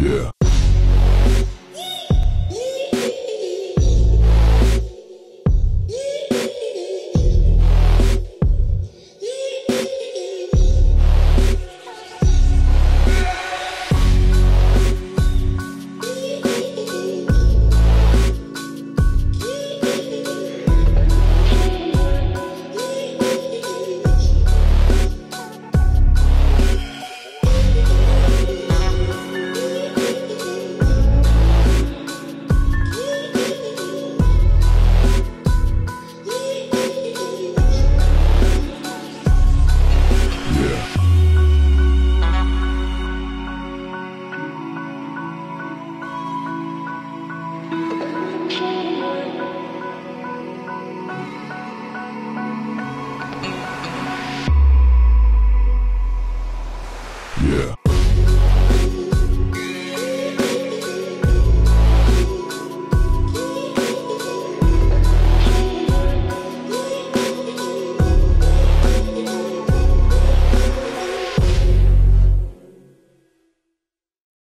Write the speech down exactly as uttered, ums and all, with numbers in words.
Yeah. Yeah.